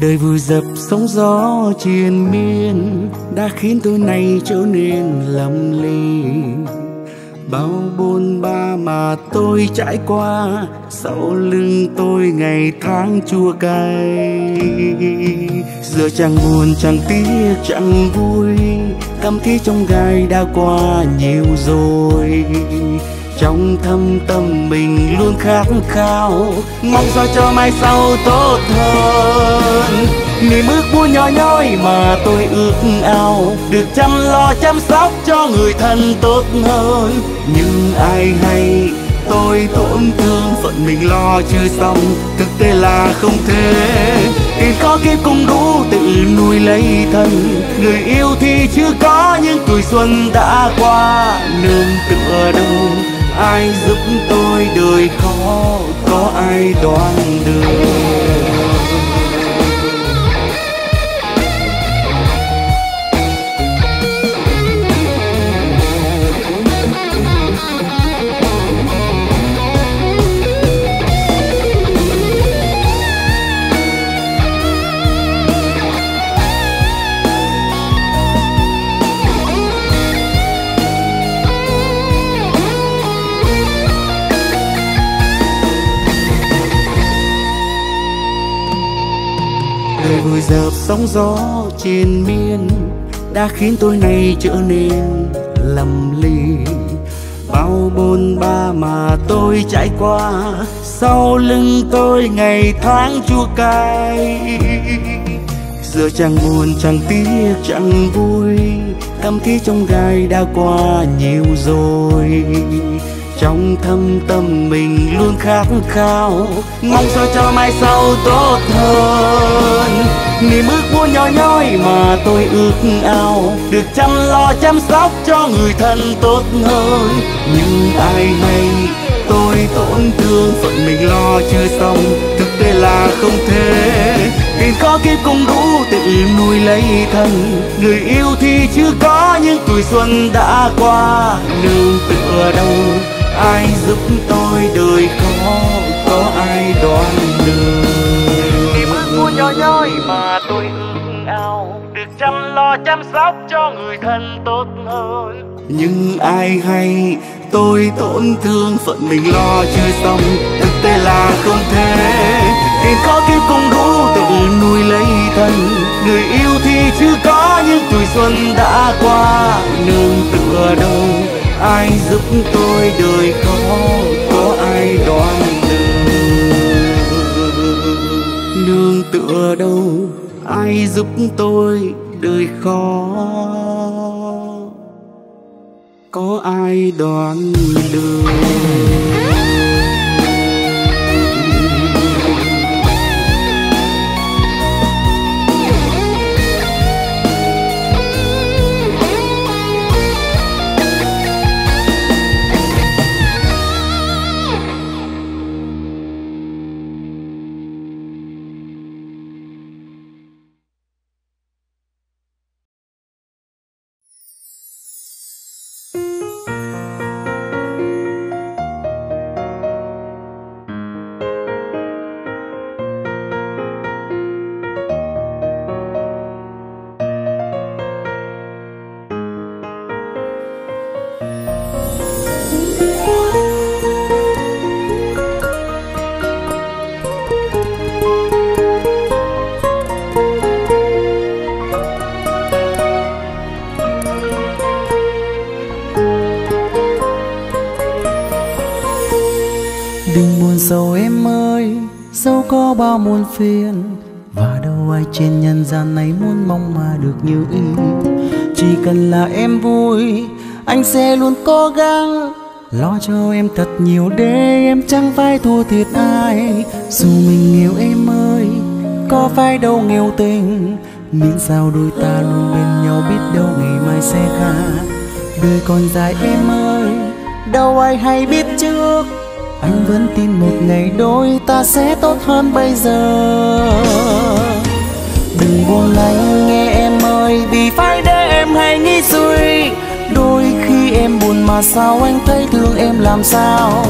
Đời vừa dập sóng gió triền miên đã khiến tôi nay trở nên lầm lì. Bao bôn ba mà tôi trải qua, sau lưng tôi ngày tháng chua cay. Giờ chẳng buồn, chẳng tiếc, chẳng vui, cảm thấy trong gai đã qua nhiều rồi. Trong thâm tâm mình luôn khát khao, mong sao cho mai sau tốt hơn. Niềm ước buồn nhỏ nhói mà tôi ước ao, được chăm lo chăm sóc cho người thân tốt hơn. Nhưng ai hay tôi tổn thương, phận mình lo chưa xong, thực tế là không thể. Tiền có kiếp cũng đủ tự nuôi lấy thân, người yêu thì chưa có, nhưng tuổi xuân đã qua. Nương tựa đâu ai giúp tôi, đời khó có ai đoán được. Vừa dập sóng gió trên miên đã khiến tôi nay trở nên lầm lì. Bao bôn ba mà tôi trải qua, sau lưng tôi ngày tháng chua cay. Giờ chẳng buồn, chẳng tiếc, chẳng vui, cảm thấy trong gai đã qua nhiều rồi. Trong thâm tâm mình luôn khát khao, mong sao cho mai sau tốt hơn. Niềm ước buồn nhỏ nhói mà tôi ước ao, được chăm lo chăm sóc cho người thân tốt hơn. Nhưng ai hay tôi tổn thương, phận mình lo chưa xong, thực tế là không thể. Tiền có kiếp cũng đủ tự nuôi lấy thân, người yêu thì chưa có, nhưng tuổi xuân đã qua. Nương tựa đâu ai giúp tôi, đời khó có ai đoán được. Niềm ước buồn nhỏ nhói mà tôi ước ao, được chăm lo chăm sóc cho người thân tốt hơn. Nhưng ai hay tôi tổn thương, phận mình lo chưa xong, thực tế là không thể. Tiền có kiếp cũng đủ tự nuôi lấy thân, người yêu thì chưa có, nhưng tuổi xuân đã qua. Nương tựa đâu ai giúp tôi, đời khó có ai đoán được. Nương tựa đâu ai giúp tôi, đời khó có ai đoán được. Bao muôn phiền và đâu ai trên nhân gian này muốn mong mà được như ý. Chỉ cần là em vui, anh sẽ luôn cố gắng lo cho em thật nhiều để em chẳng phải thua thiệt ai. Dù mình yêu em ơi, có phải đâu nghèo tình, miễn sao đôi ta luôn bên nhau, biết đâu ngày mai sẽ khác. Đời còn dài em ơi, đâu ai hay biết trước, anh vẫn tin một ngày đôi ta sẽ tốt hơn bây giờ. Đừng buồn anh nghe em ơi, vì phải để em hay nghĩ suy. Đôi khi em buồn mà sao anh thấy thương em làm sao.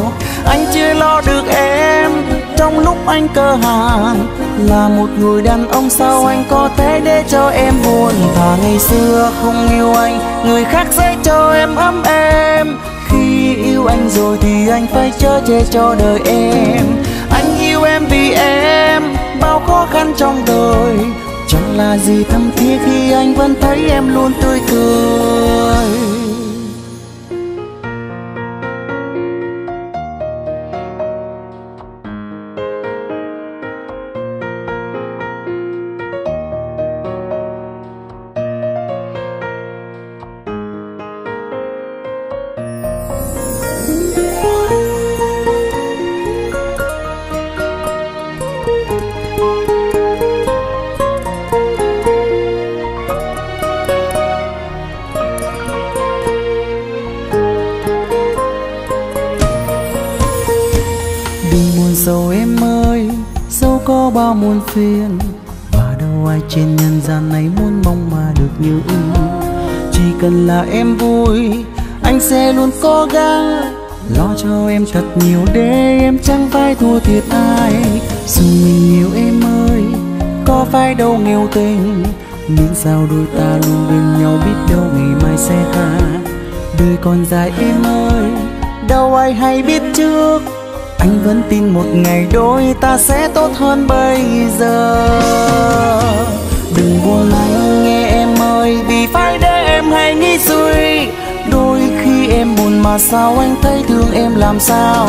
Anh chưa lo được em trong lúc anh cơ hàn, Là một người đàn ông sao anh có thể để cho em buồn. Thà ngày xưa không yêu anh, người khác sẽ cho em ấm em. Khi yêu anh rồi thì anh phải chở che cho đời em. Anh yêu em vì em bao khó khăn trong đời, chẳng là gì thâm thiết khi anh vẫn thấy em luôn tươi cười. Bao muôn phiền và đâu ai trên nhân gian này muốn mong mà được như ý. Chỉ cần là em vui, anh sẽ luôn cố gắng lo cho em thật nhiều để em chẳng phải thua thiệt ai. Dù mình yêu em ơi, có phải đâu nghèo tình, miễn sao đôi ta luôn bên nhau, biết đâu ngày mai sẽ tha. Đời còn dài em ơi, đâu ai hay biết trước, anh vẫn tin một ngày đôi ta sẽ tốt hơn bây giờ. Đừng buồn anh nghe em ơi, vì phải để em hay nghĩ suy. Đôi khi em buồn mà sao anh thấy thương em làm sao.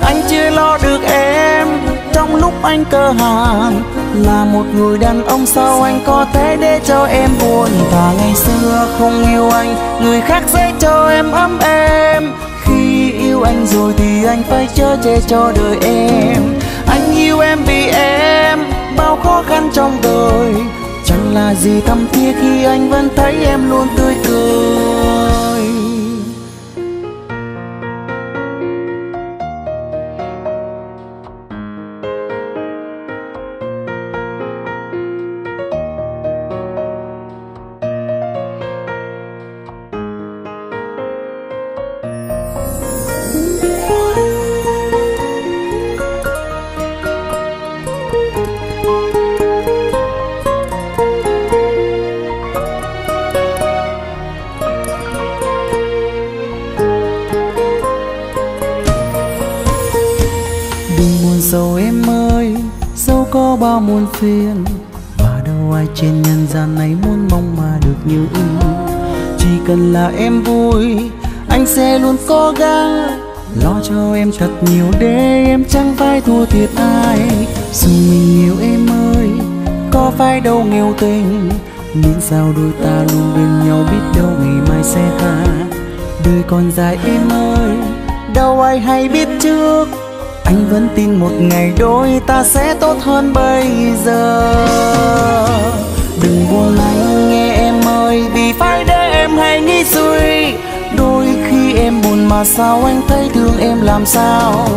Anh chưa lo được em trong lúc anh cơ hàn. Là một người đàn ông sao anh có thể để cho em buồn. Thà ngày xưa không yêu anh, người khác sẽ cho em ấm em. Yêu anh rồi thì anh phải chở che cho đời em. Anh yêu em vì em bao khó khăn trong đời, chẳng là gì thâm thiết khi anh vẫn thấy em luôn tươi cười. Bao muôn phiền và đâu ai trên nhân gian này muốn mong mà được như ý. Chỉ cần là em vui, anh sẽ luôn cố gắng lo cho em thật nhiều để em chẳng phải thua thiệt ai. Dù mình yêu em ơi, có phải đâu nghèo tình, miễn sao đôi ta luôn bên nhau, biết đâu ngày mai sẽ tha. Đời còn dài em ơi, đâu ai hay biết trước, anh vẫn tin một ngày đôi ta sẽ tốt hơn bây giờ. Đừng buồn anh nghe em ơi, vì phải để em hay nghĩ suy. Đôi khi em buồn mà sao anh thấy thương em làm sao.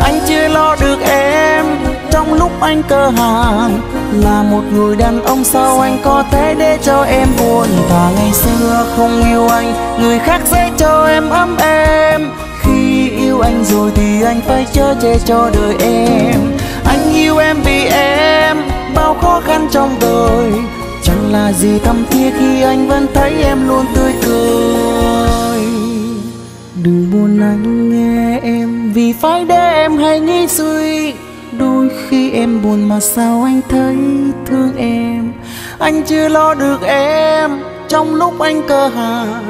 Anh chưa lo được em trong lúc anh cơ hàn. Là một người đàn ông sao anh có thể để cho em buồn. Thà ngày xưa không yêu anh, người khác sẽ cho em ấm em. Yêu anh rồi thì anh phải chở che cho đời em. Anh yêu em vì em bao khó khăn trong đời, chẳng là gì thâm thiết khi anh vẫn thấy em luôn tươi cười. Đừng buồn anh nghe em, vì phải để em hay nghĩ suy. Đôi khi em buồn mà sao anh thấy thương em. Anh chưa lo được em trong lúc anh cơ hàn.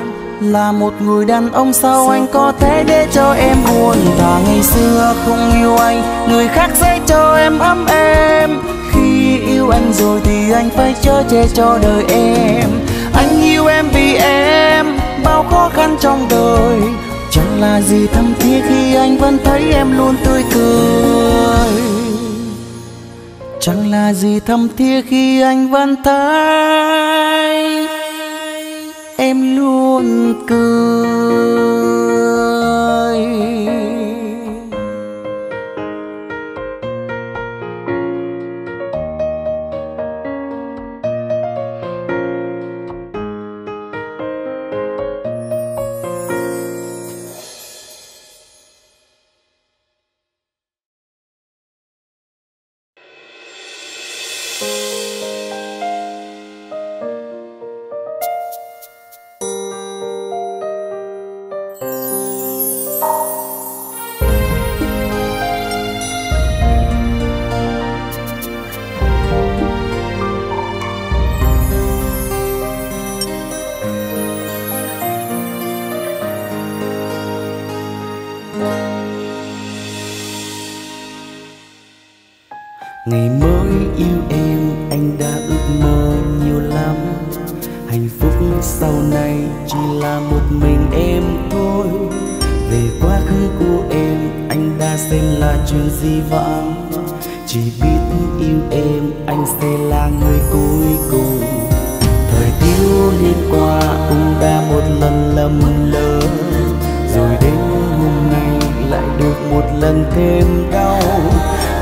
Là một người đàn ông sao anh có thể để cho em buồn. Thà ngày xưa không yêu anh, người khác sẽ cho em ấm em. Khi yêu anh rồi thì anh phải chở che cho đời em. Anh yêu em vì em bao khó khăn trong đời, chẳng là gì thâm thiết khi anh vẫn thấy em luôn tươi cười. Chẳng là gì thâm thiết khi anh vẫn thấy em luôn cười. hạnh phúc sau này chỉ là một mình em thôi. Về quá khứ của em, anh đã xem là chuyện dĩ vãng. Chỉ biết yêu em, anh sẽ là người cuối cùng. Thời thiếu niên qua cũng đã một lần lầm lỡ, rồi đến hôm nay lại được một lần thêm đau.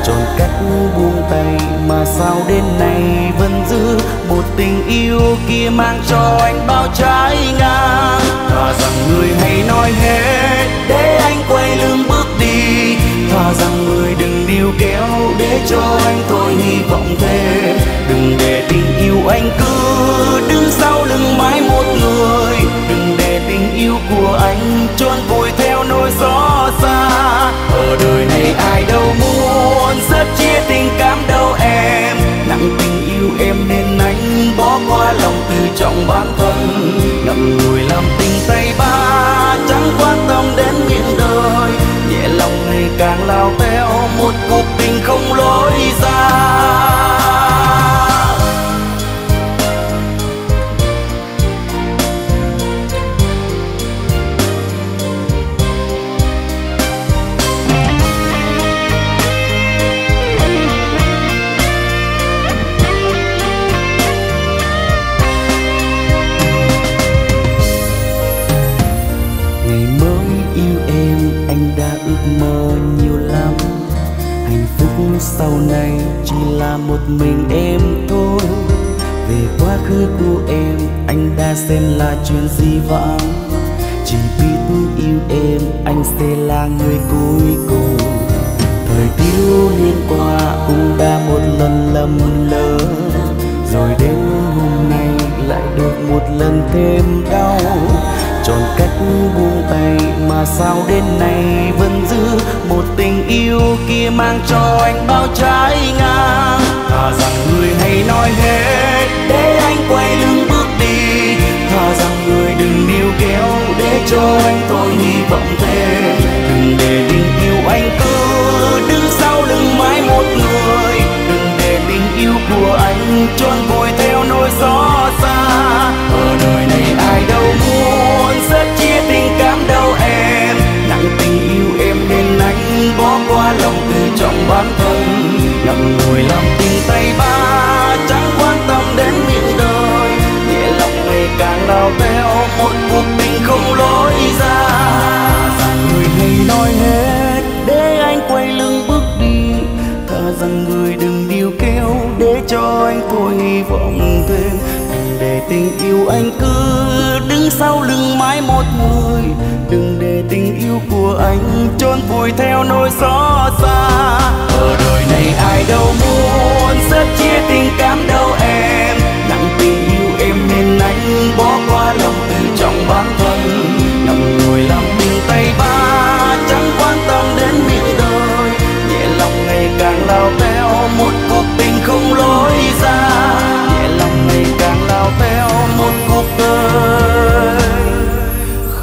Chọn cách buông tay mà sao đến nay vẫn giữ một tình yêu kia mang cho anh bao trái ngang. Thà rằng người hãy nói hết để anh quay lưng bước đi, thà rằng người đừng níu kéo để cho anh thôi hy vọng thêm. Đừng để tình yêu anh cứ đứng sau lưng mãi một người, đừng để tình yêu của anh trốn vùi theo nỗi gió xa. Ở đời này ai đâu muốn sớt chia tình cảm đâu em, nặng tình yêu em nên anh bỏ qua lòng tự trọng bản thân. Ngậm ngùi làm tình tay ba chẳng quan tâm đến những đời, nhẹ lòng ngày càng lao theo một cuộc tình không lối ra. Sau này chỉ là một mình em thôi. Về quá khứ của em, anh đã xem là chuyện dĩ vãng. Chỉ biết yêu em, anh sẽ là người cuối cùng. Thời thiếu niên qua cũng đã một lần lầm lỡ, rồi đến hôm nay lại được một lần thêm đau. Chọn cách buông tay mà sao đến nay vẫn giữ một tình yêu kia mang cho anh bao trái ngang. Thà rằng người hãy nói hết để anh quay lưng bước đi, thà rằng người đừng níu kéo để cho anh thôi hy vọng thêm. Đừng để tình yêu anh cứ đứng sau lưng mãi một người, đừng để tình yêu của anh trốn vùi theo nỗi gió xa. Ở đời này ai đâu muốn sớt chia tình cảm đâu em, nặng tình yêu em nên anh bỏ qua lòng tự trọng bản thân. Ngậm ngùi làm tình tay ba chẳng quan tâm đến những đời, nghĩa lòng ngày càng đau theo một cuộc tình không lối ra. Rằng người hay nói hết để anh quay lưng bước đi, thà rằng người đừng níu kéo để cho anh thôi hy vọng thêm. Để tình yêu anh cứ đứng sau lưng mãi một người, đừng để tình yêu của anh trốn vùi theo nỗi gió xa. Ở đời này ai đâu muốn sớt chia tình cảm đâu em, nặng tình yêu em nên anh bỏ qua lòng tự trọng bản thân. Nằm ngồi làm mình tay ba chẳng quan tâm đến miệng đời, nhẹ lòng ngày càng lao theo một cuộc tình không lối ra. Theo một cuộc đời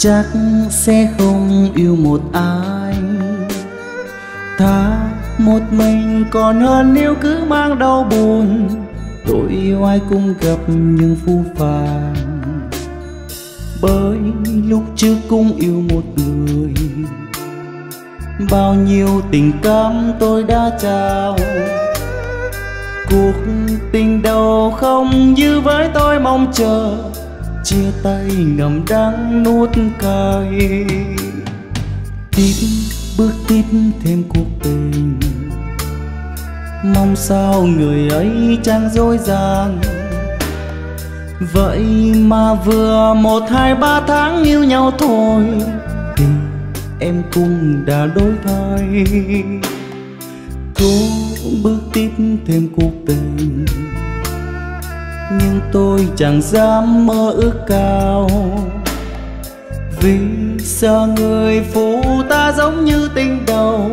Chắc sẽ không yêu một ai, thà một mình còn hơn nếu cứ mang đau buồn. Tôi yêu ai cũng gặp những phũ phàng, bởi lúc trước cũng yêu một người. Bao nhiêu tình cảm tôi đã trao, cuộc tình đầu không như với tôi mong chờ, chia tay ngầm đắng nuốt cay. Tiếp bước tiếp thêm cuộc tình, mong sao người ấy chẳng dối gian. Vậy mà vừa 1, 2, 3 tháng yêu nhau thôi, tình em cũng đã đổi thay. Cố bước tiếp thêm cuộc tình, nhưng tôi chẳng dám mơ ước cao, vì sợ người phụ ta giống như tình đầu,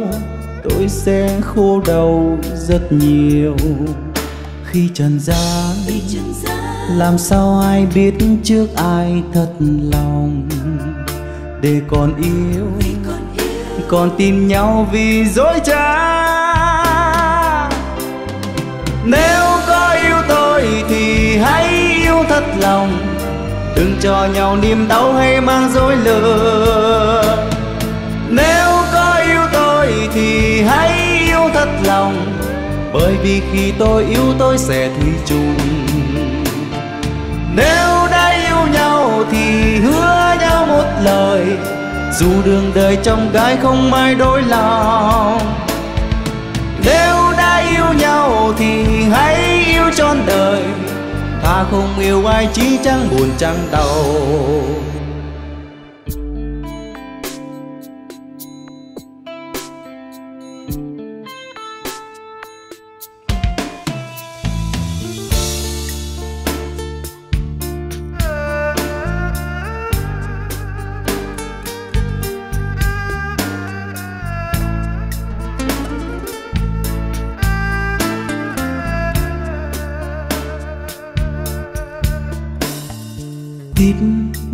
tôi sẽ khô đầu rất nhiều. Khi trần gian làm sao ai biết trước ai thật lòng, để còn yêu còn tin nhau vì dối trá. Nếu có yêu tôi thì hãy yêu thật lòng, đừng cho nhau niềm đau hay mang dối lừa. Nếu có yêu tôi thì hãy yêu thật lòng, bởi vì khi tôi yêu tôi sẽ thủy chung. Nếu đã yêu nhau thì hứa nhau một lời, dù đường đời trong gái không ai đổi lòng. Nếu đã yêu nhau thì hãy yêu trọn đời, ta không yêu ai chỉ chẳng buồn chẳng đau.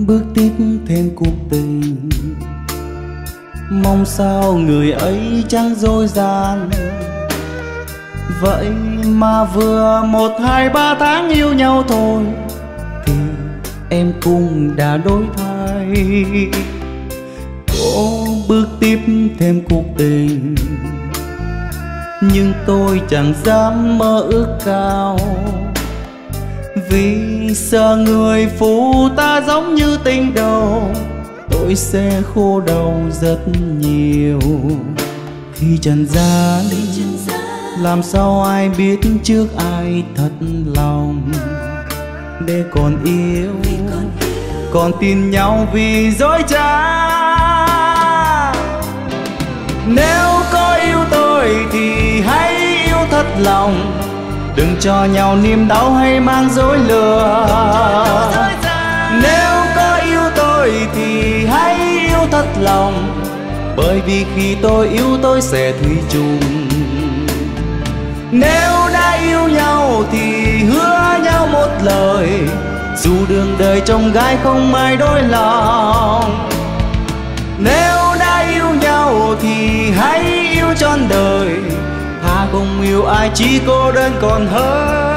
Bước tiếp thêm cuộc tình, mong sao người ấy chẳng dối gian. Vậy mà vừa 1, 2, 3 tháng yêu nhau thôi, thì em cũng đã đổi thay. Cố bước tiếp thêm cuộc tình, nhưng tôi chẳng dám mơ ước cao, vì sợ người phụ ta giống như tình đầu, tôi sẽ khô đầu rất nhiều. Khi trần gian làm sao ai biết trước ai thật lòng, để còn yêu còn tin nhau vì dối trá. Nếu có yêu tôi thì hãy yêu thật lòng, đừng cho nhau niềm đau hay mang dối lừa. Nếu có yêu tôi thì hãy yêu thật lòng, bởi vì khi tôi yêu tôi sẽ thủy chung. Nếu đã yêu nhau thì hứa nhau một lời, dù đường đời trong gái không ai đổi lòng. Nếu đã yêu nhau thì hãy yêu trọn đời, ta không yêu ai chỉ cô đơn còn hơn.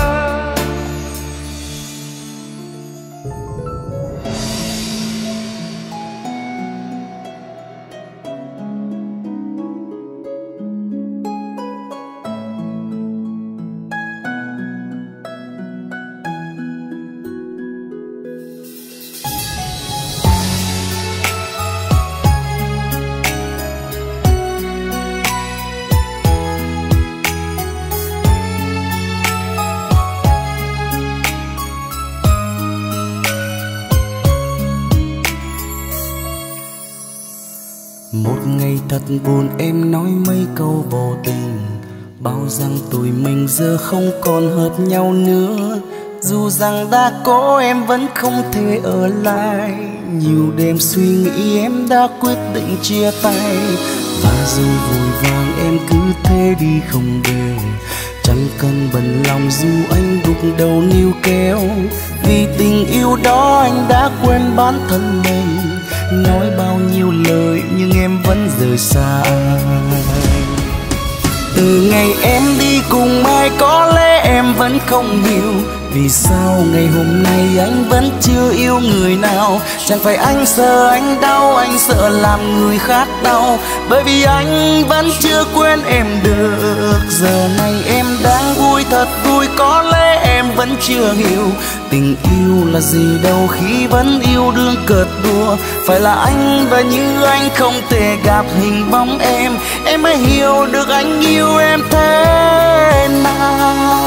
Thật buồn em nói mấy câu vô tình, bao rằng tụi mình giờ không còn hợp nhau nữa. Dù rằng đã có em vẫn không thể ở lại, nhiều đêm suy nghĩ em đã quyết định chia tay. Và dù vội vàng em cứ thế đi không về, chẳng cần bận lòng dù anh gục đầu níu kéo. Vì tình yêu đó anh đã quên bản thân mình, nói bao nhiêu lời nhưng em vẫn rời xa. Từ ngày em đi cùng ai có lẽ em vẫn không hiểu, Vì sao ngày hôm nay anh vẫn chưa yêu người nào? Chẳng phải anh sợ anh đau, anh sợ làm người khác đau, bởi vì anh vẫn chưa quên em được. Giờ này em đang vui thật vui, có lẽ em vẫn chưa hiểu tình yêu là gì đâu khi vẫn yêu đương cợt đùa. Phải là anh và như anh không thể gặp hình bóng em mới hiểu được anh yêu em thế nào.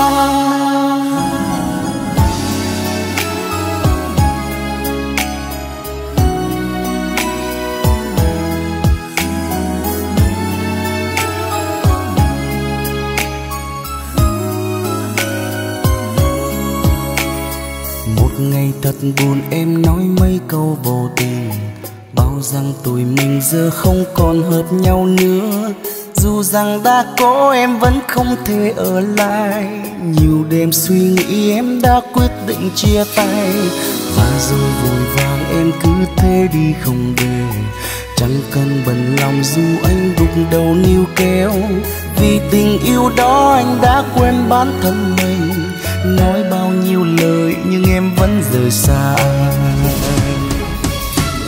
Ngày thật buồn em nói mấy câu vô tình, bao rằng tụi mình giờ không còn hợp nhau nữa. Dù rằng đã có em vẫn không thể ở lại, nhiều đêm suy nghĩ em đã quyết định chia tay. Và rồi vội vàng em cứ thế đi không về, chẳng cần bận lòng dù anh gục đầu níu kéo. Vì tình yêu đó anh đã quên bản thân mình, nói bao nhiêu lời nhưng em vẫn rời xa.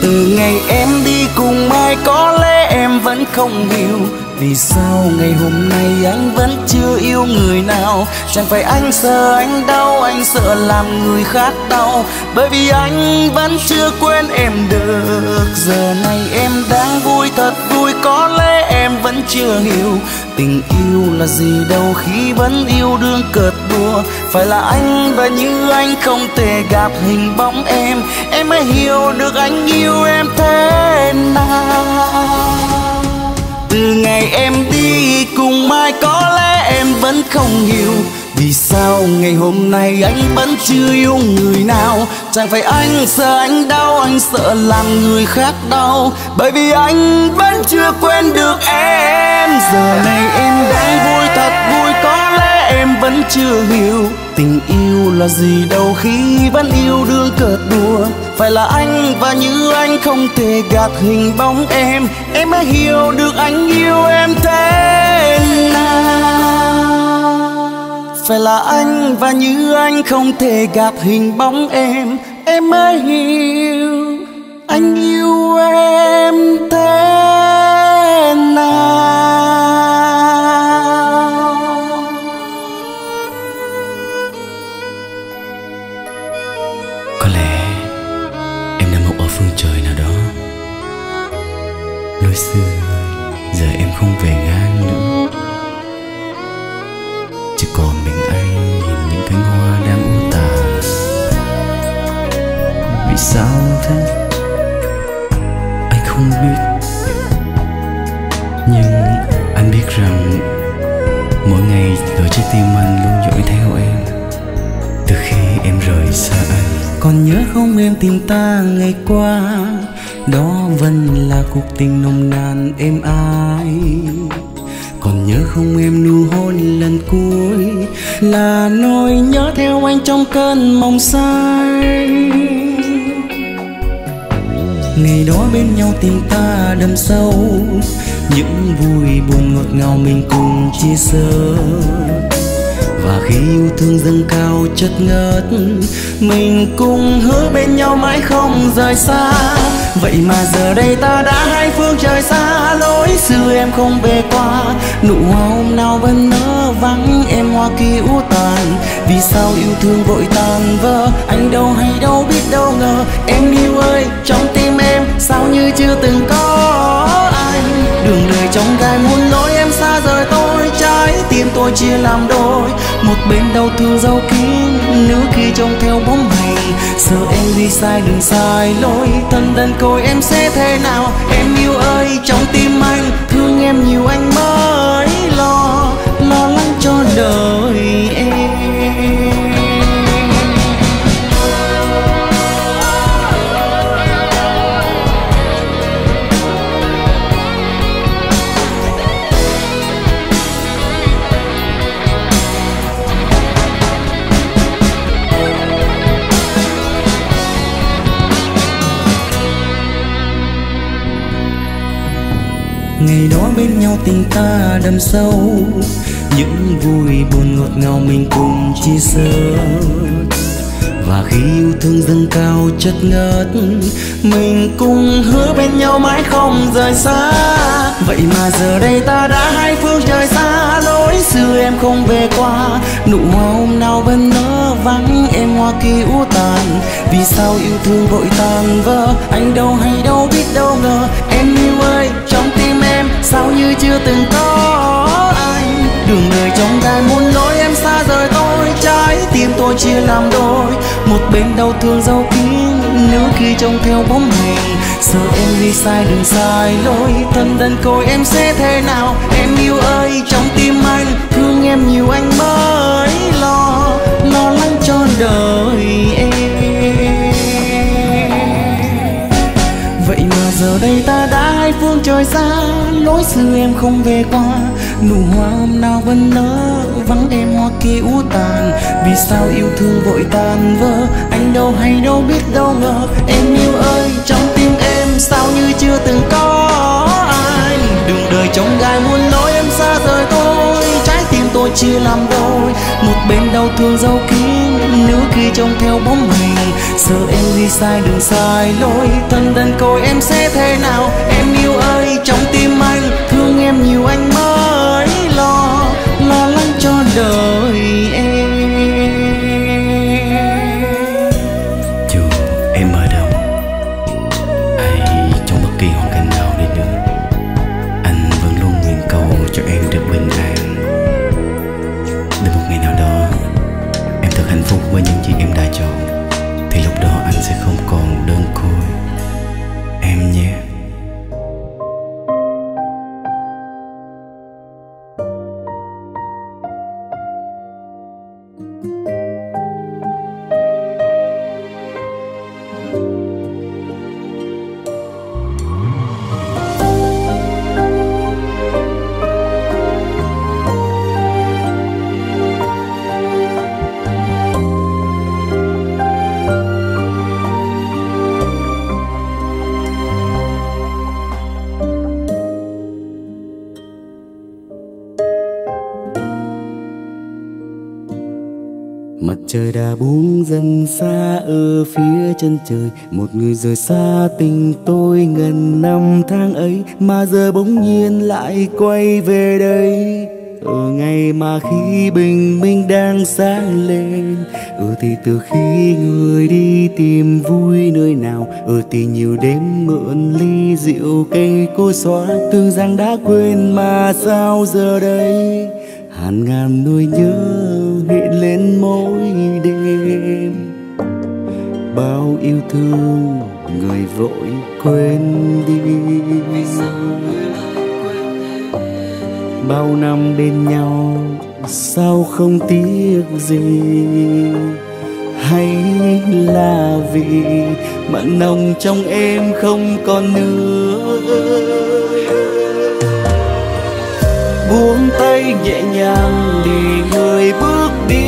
Từ ngày em đi cùng ai có lẽ em vẫn không hiểu vì sao ngày hôm nay anh vẫn chưa yêu người nào. Chẳng phải anh sợ anh đau, anh sợ làm người khác đau, bởi vì anh vẫn chưa quên em được. Giờ này em đang vui thật vui, có lẽ em vẫn chưa hiểu tình yêu là gì đâu khi vẫn yêu đương cợt đùa. Phải là anh và như anh không thể gặp hình bóng em mới hiểu được anh yêu em thế nào. Từ ngày em đi cùng mai có lẽ em vẫn không hiểu vì sao ngày hôm nay anh vẫn chưa yêu người nào. Chẳng phải anh sợ anh đau, anh sợ làm người khác đau, bởi vì anh vẫn chưa quên được em. Giờ này em đang vui thật vui, có lẽ em vẫn chưa hiểu tình yêu là gì đâu khi vẫn yêu đương cợt đùa. Phải là anh và như anh không thể gạt hình bóng em mới hiểu được anh yêu em thế nào. Phải là anh và như anh không thể gạt hình bóng em mới hiểu anh yêu em thế nào. Nỗi xưa giờ em không về ngang nữa, chỉ còn mình anh nhìn những cánh hoa đang u tàn. Vì sao thế anh không biết, nhưng anh biết rằng mỗi ngày ở trái tim anh luôn dõi theo em từ khi em rời xa anh. Còn nhớ không em tìm ta ngày qua, đó vẫn là cuộc tình nồng nàn êm ái. Còn nhớ không em nụ hôn lần cuối, là nỗi nhớ theo anh trong cơn mộng say. Ngày đó bên nhau tình ta đậm sâu, những vui buồn ngọt ngào mình cùng chia sẻ. Và khi yêu thương dâng cao chất ngất, mình cùng hứa bên nhau mãi không rời xa. Vậy mà giờ đây ta đã hai phương trời xa, lối xưa em không về qua, nụ hoa hôm nào vẫn nở vắng em hoa kia u tàn. Vì sao yêu thương vội tàn vỡ, anh đâu hay đâu biết đâu ngờ, em yêu ơi trong tim em sao như chưa từng có anh. Đường đời trong gai muốn lối em xa rời tôi, trái tim tôi chia làm đôi, một bên đau thương dấu kín, nữ kia trông theo bóng hình. Giờ em đi sai đường sai lối, thân đơn côi em sẽ thế nào? Em yêu ơi trong tim anh, thương em nhiều anh mới lo lắng cho đời em. Ngày đó bên nhau tình ta đậm sâu, những vui buồn ngọt ngào mình cùng chia sẻ, và khi yêu thương dâng cao chất ngất mình cùng hứa bên nhau mãi không rời xa. Vậy mà giờ đây ta đã hai phương trời xa, lối xưa em không về qua, nụ hoa hôm nào vẫn nở vắng em hoa kia úa tàn. Vì sao yêu thương vội tàn vỡ, anh đâu hay đâu biết đâu ngờ, em yêu ơi trong tim em sao như chưa từng có anh. Đường đời trong gai muốn lối em xa rời tôi, trái tim tôi chia làm đôi, một bên đau thương dấu kín nếu khi trông theo bóng hình. Sợ em đi sai đường sai lối, thân đơn côi em sẽ thế nào. Em yêu ơi trong tim anh, thương em nhiều anh mới lo lắng cho đời em. Vậy mà giờ đây ta đã hai phương trời xa, lối xưa em không về qua, nụ hoa hôm nào vẫn nở vắng em hoa kia úa tàn. Vì sao yêu thương vội tan vỡ, anh đâu hay đâu biết đâu ngờ, em yêu ơi trong tim em sao như chưa từng có ai. Đường đời trong gai muốn nói em xa rời tôi, trái tim tôi chia làm đôi, một bên đau thương dấu kín nếu khi trông theo bóng hình. Sợ em đi sai đường sai lối, thân đơn côi em sẽ thế nào. Em yêu ơi trong tim anh, thương em nhiều anh mới lo lắng cho đời em. Dù em ở đâu hay trong bất kỳ hoàn cảnh nào đi nữa, anh vẫn luôn nguyện cầu cho em được bình an, để một ngày nào đó em thật hạnh phúc với những gì em đã chọn, thì lúc đó anh sẽ không còn đơn côi em nhé. Trời đã buông dần xa ở phía chân trời, một người rời xa tình tôi gần năm tháng ấy, mà giờ bỗng nhiên lại quay về đây. Ở ngày mà khi bình minh đang sáng lên, ở thì từ khi người đi tìm vui nơi nào, ở thì nhiều đêm mượn ly rượu cây cô xóa, tưởng rằng đã quên mà sao giờ đây hàng ngàn nỗi nhớ hiện lên mỗi đêm. Bao yêu thương người vội quên đi, bao năm bên nhau sao không tiếc gì. Hay là vì mặn nồng trong em không còn nữa, buông tay nhẹ nhàng để người bước đi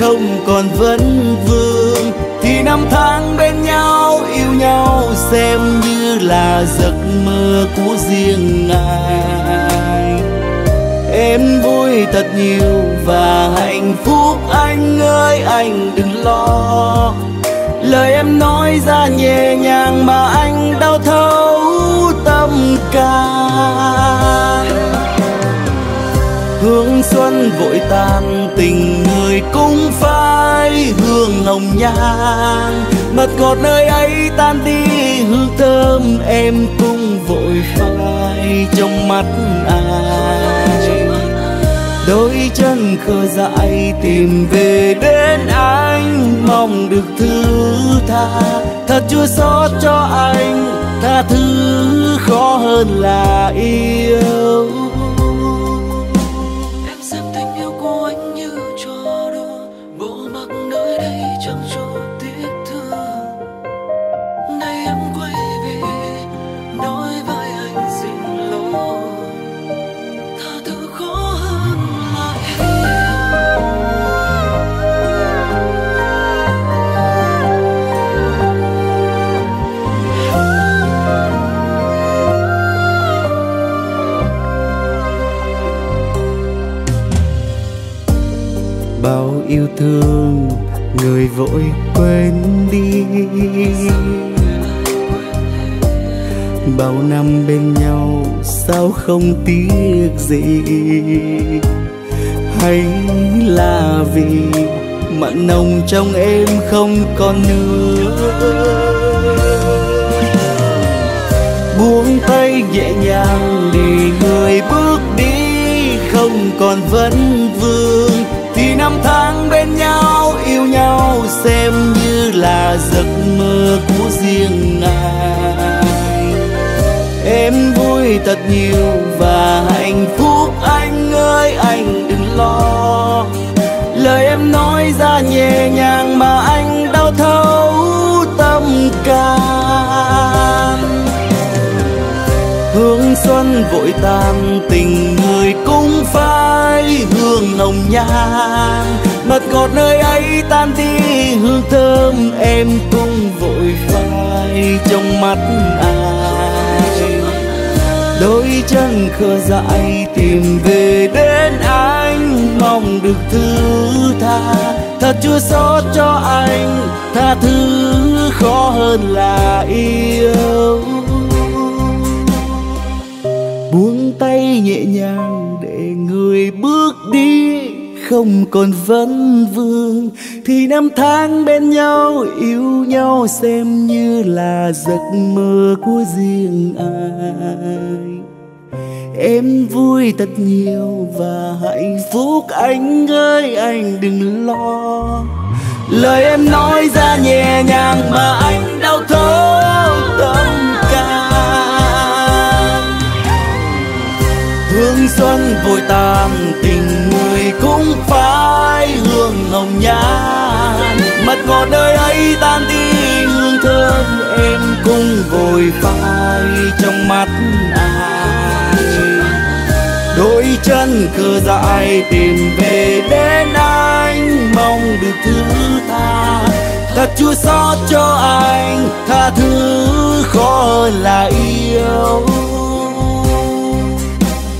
không còn vấn vương, thì năm tháng bên nhau yêu nhau xem như là giấc mơ của riêng ai. Em vui thật nhiều và hạnh phúc anh ơi, anh đừng lo, lời em nói ra nhẹ nhàng mà anh đau thấu tâm can. Hương xuân vội tàn tình người cũng phai hương hồng nhang, mật ngọt nơi ấy tan đi hương thơm em cũng vội phai trong mắt ai. Đôi chân khờ dại tìm về đến anh, mong được thứ tha thật chua xót cho anh, tha thứ khó hơn là yêu. yêu thương người vội quên đi. Bao năm bên nhau sao không tiếc gì, hay là vì mặn nồng trong em không còn nữa. Buông tay nhẹ nhàng để người bước đi, không còn vấn vương thì năm tháng bên nhau yêu nhau xem như là giấc mơ của riêng ai. Em vui thật nhiều và hạnh phúc anh ơi, anh đừng lo, lời em nói ra nhẹ nhàng mà anh đau thấu tâm can. Hương xuân vội tan tình người cũng phai hương nồng nhàn, mật ngọt nơi ấy tan đi hương thơm em cũng vội phai trong mắt ai. Đôi chân khờ dại tìm về đến anh, mong được thứ tha, thật chua xót cho anh, tha thứ khó hơn là yêu. Buông tay nhẹ nhàng để người bước đi, không còn vấn vương thì năm tháng bên nhau yêu nhau xem như là giấc mơ của riêng ai. Em vui thật nhiều và hạnh phúc anh ơi, anh đừng lo, lời em nói ra nhẹ nhàng mà anh đau thấu tâm can. Hương xuân vội tàn tình người cũng phai hương hồng nhan, mật ngọt đời ấy tan đi hương thơm em cũng vội phai trong mắt ai. Đôi chân khờ dại tìm về đến anh, mong được thứ tha, thật chua xót cho anh, tha thứ khó hơn là yêu.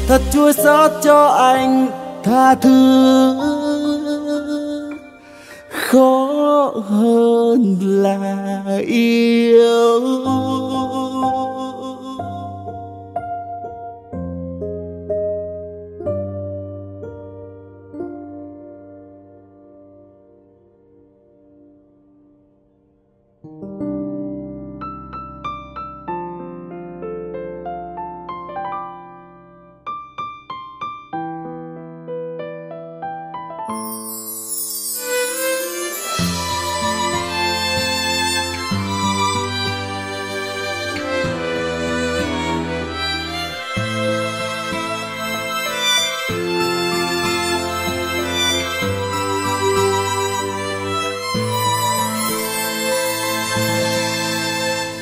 Thật chua xót cho anh, tha thứ khó hơn là yêu.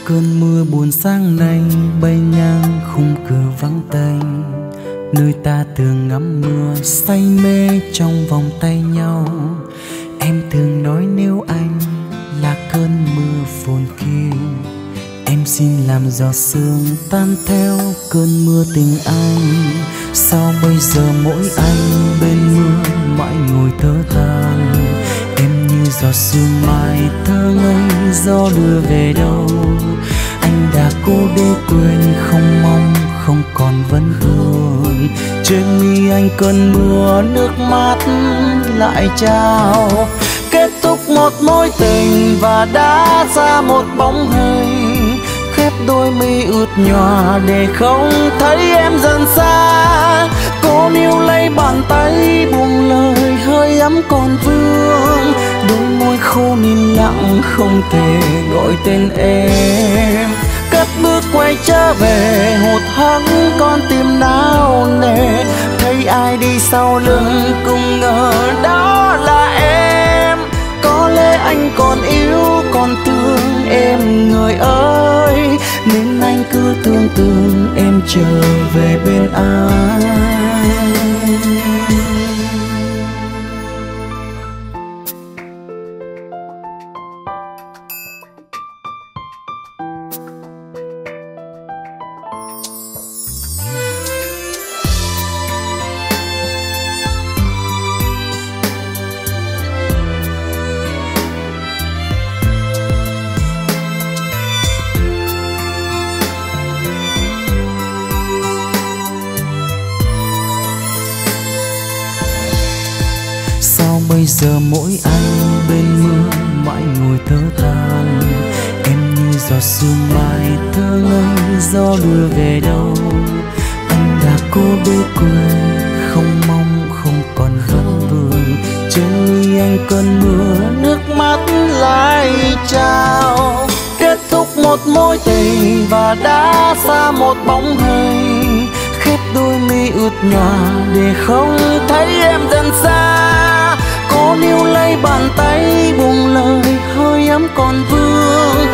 Cơn mưa buồn sáng nay bay ngang khung cửa vắng tanh, nơi ta thường ngắm mưa say mê trong vòng tay nhau. Em thường nói nếu anh là cơn mưa phồn khiên, em xin làm giọt sương tan theo cơn mưa tình anh. Sao bây giờ mỗi anh bên mưa mãi ngồi thở than, em như giọt sương mai thơ ngây gió đưa về đâu. Anh đã cố để quên không mong không còn vẫn vương, trên mi anh cơn mưa nước mắt lại trao. Kết thúc một mối tình và đã ra một bóng hình, khép đôi mi ướt nhòa để không thấy em dần xa. Cô níu lấy bàn tay buông lời hơi ấm còn vương, đôi môi khô nín lặng không thể gọi tên em. Cất bước quay trở về hụt hẫng con tim nao nề, thấy ai đi sau lưng cũng ngờ đó là em. Có lẽ anh còn yêu còn thương em người ơi, nên anh cứ thương thương em trở về bên anh. Bây giờ mỗi anh bên mưa mãi ngồi thở than, em như giọt sương mai thơ ngây gió đưa về đâu. Anh đã cố bế quê không mong không còn vẫn vương, trời anh cơn mưa nước mắt lại trao. Kết thúc một mối tình và đã xa một bóng hình, khép đôi mi ướt nhòa để không thấy em dần xa. Cô níu lấy bàn tay buông lời hơi ấm còn vương,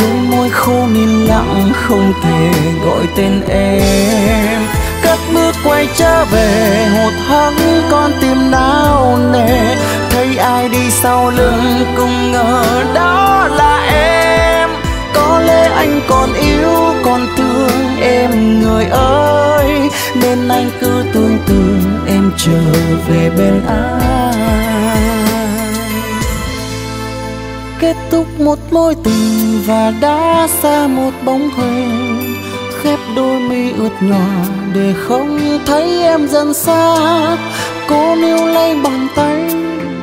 đôi môi khô nín lặng không thể gọi tên em. Cất bước quay trở về hụt hẫng con tim nao nề, thấy ai đi sau lưng cũng ngờ đó là em. Có lẽ anh còn yêu còn thương em người ơi, nên anh cứ tưởng tượng em trở về bên anh. Kết thúc một mối tình và đã xa một bóng hình, khép đôi mi ướt nhòa để không thấy em dần xa. Cô níu lấy bàn tay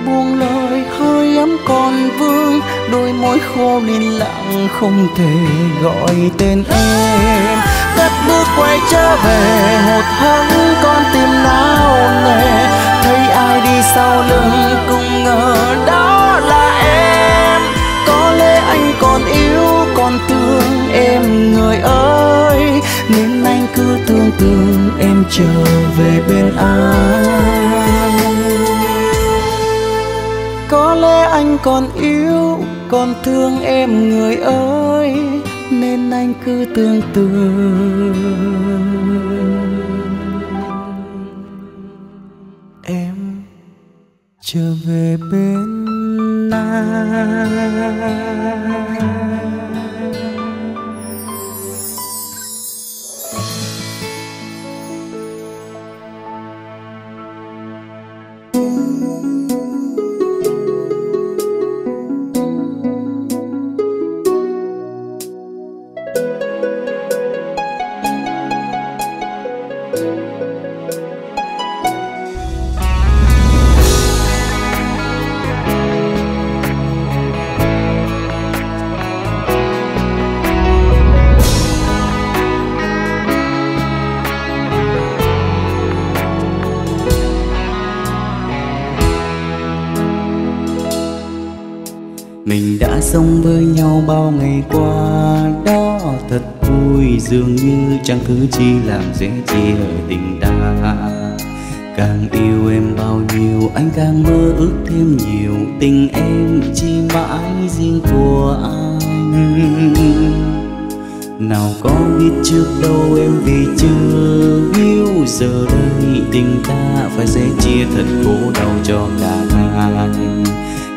buông lời hơi ấm còn vương, đôi môi khô nín lặng không thể gọi tên em. Cất bước quay trở về hụt hẫng con tim nao nề, thấy ai đi sau lưng cũng ngờ đó là em. Có lẽ anh còn yêu còn thương em người ơi, nên anh cứ tưởng tượng em trở về bên anh. Có lẽ anh còn yêu còn thương em người ơi, nên anh cứ tưởng tượng em trở về bên anh. Sống với nhau bao ngày qua đó thật vui, dường như chẳng thứ chi làm dễ chia tình ta. Càng yêu em bao nhiêu anh càng mơ ước thêm nhiều, tình em chỉ mãi riêng của anh. Nào có biết trước đâu em vì chưa yêu, giờ đây tình ta phải sẽ chia thật khổ đau cho cả hai.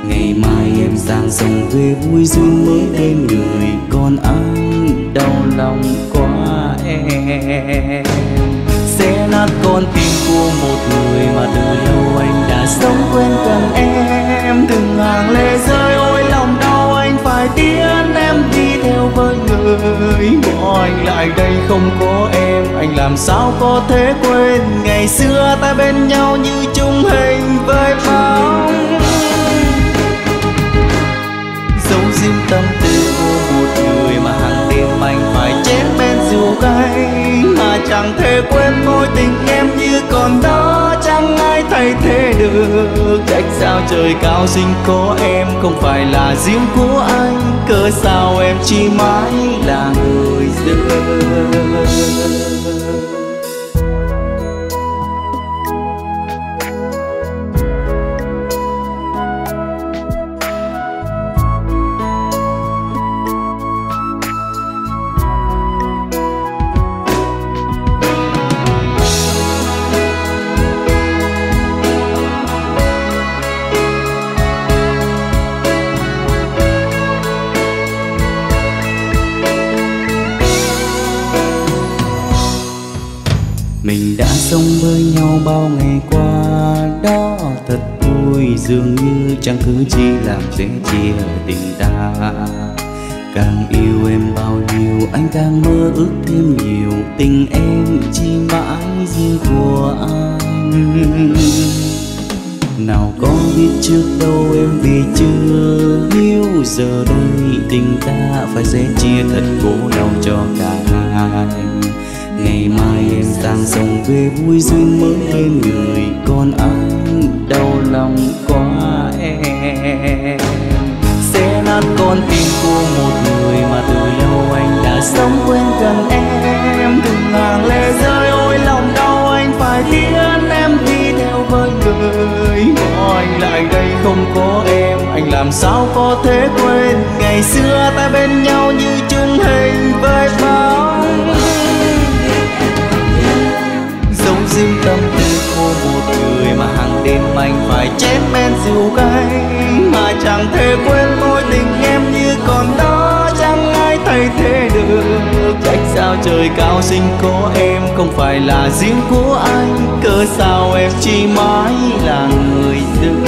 Ngày mai em sang sông về vui duyên mới thêm người, còn anh đau lòng quá em. Sẽ nát con tim của một người mà từ lâu anh đã sống quên cần em. Từng hàng lệ rơi ôi lòng đau anh phải tiến, em đi theo với người bỏ anh lại đây không có em. Anh làm sao có thể quên ngày xưa ta bên nhau như chung hình với bóng. Riêng tâm tư của một người mà hàng đêm anh phải chết bên dù cay, mà chẳng thể quên mối tình em như còn đó chẳng ai thay thế được. Cách sao trời cao sinh có em không phải là riêng của anh, cớ sao em chỉ mãi là người dưng. Sống với nhau bao ngày qua đó thật vui, dường như chẳng thứ chi làm dễ chia tình ta. Càng yêu em bao nhiêu anh càng mơ ước thêm nhiều, tình em chỉ mãi riêng của anh. nào có biết trước đâu em vì chưa yêu. Giờ đây tình ta phải sẽ chia thật khổ đau cho cả hai. Ngày mai em sang sông về vui duyên mới em người, còn anh đau lòng quá em. Sẽ nát con tim của một người mà từ lâu anh đã sống quên gần em. Từng hàng lệ rơi ôi lòng đau anh phải tiễn em đi theo với người. Có anh lại đây không có em anh làm sao có thể quên. Ngày xưa ta bên nhau như chương hình với bóng, giống riêng tâm tư của một người mà hàng đêm anh phải chép men rượu gay. Mà chẳng thể quên mối tình em như còn đó chẳng ai thay thế được. Trách sao trời cao sinh có em không phải là riêng của anh. Cớ sao em chỉ mãi là người dưng.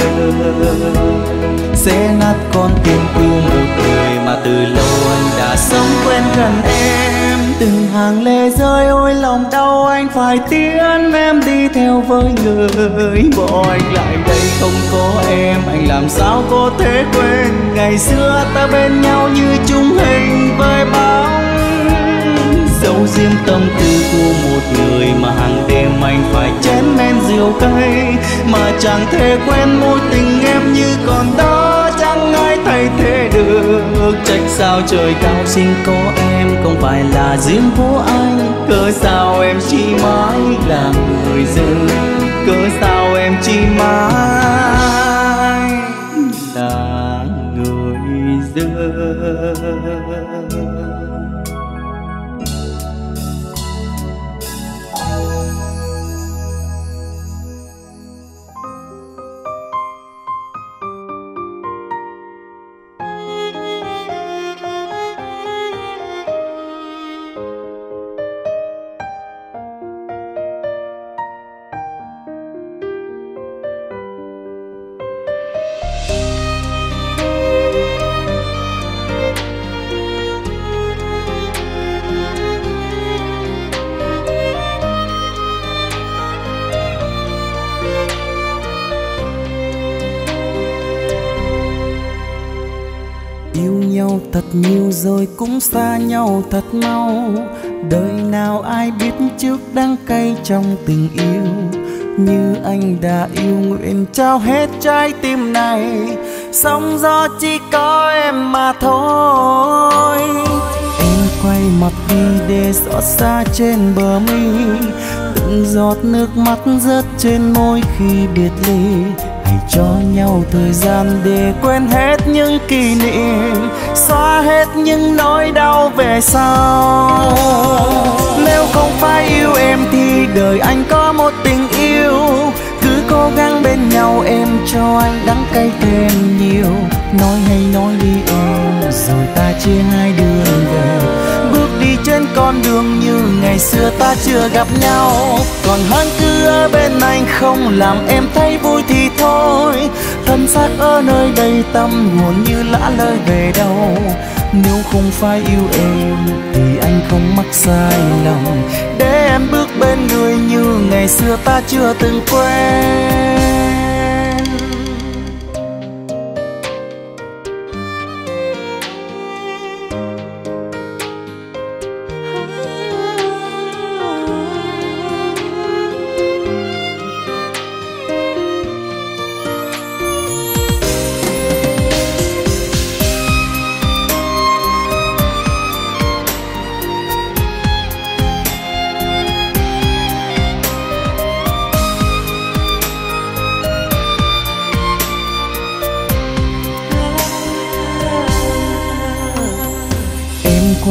Sẽ nát con tim của một người mà từ lâu anh đã sống quen gần em. Từng hàng lệ rơi ôi lòng đau anh phải tiễn em đi theo với người. Bỏ anh lại đây không có em anh làm sao có thể quên. Ngày xưa ta bên nhau như chung hình với bóng, dấu riêng tâm tư của một người mà hàng đêm anh phải chén men rượu cay. Mà chẳng thể quên mối tình em như còn đó chẳng ai thay thế được. Trách sao trời cao sinh có em không phải là riêng của anh. Cớ sao em chỉ mãi là người dưng. Cớ sao em chỉ mãi là người dưng. Nhiều rồi cũng xa nhau thật mau. Đời nào ai biết trước đắng cay trong tình yêu. Như anh đã yêu nguyện trao hết trái tim này, sóng gió chỉ có em mà thôi. Em quay mặt đi để xót xa trên bờ mi. Từng giọt nước mắt rớt trên môi khi biệt ly. Cho nhau thời gian để quên hết những kỷ niệm, xóa hết những nỗi đau về sau. Nếu không phải yêu em thì đời anh có một tình yêu. Cứ cố gắng bên nhau em cho anh đắng cay thêm nhiều. Nói hay nói đi em, rồi ta chia hai đường về. Bước đi trên con đường như ngày xưa ta chưa gặp nhau. Còn hơn cứ ở bên anh không làm em thấy vui thì thôi. Thân xác ở nơi đây tâm hồn như lã lơi về đâu. Nếu không phải yêu em thì anh không mắc sai lòng. Để em bước bên người như ngày xưa ta chưa từng quen.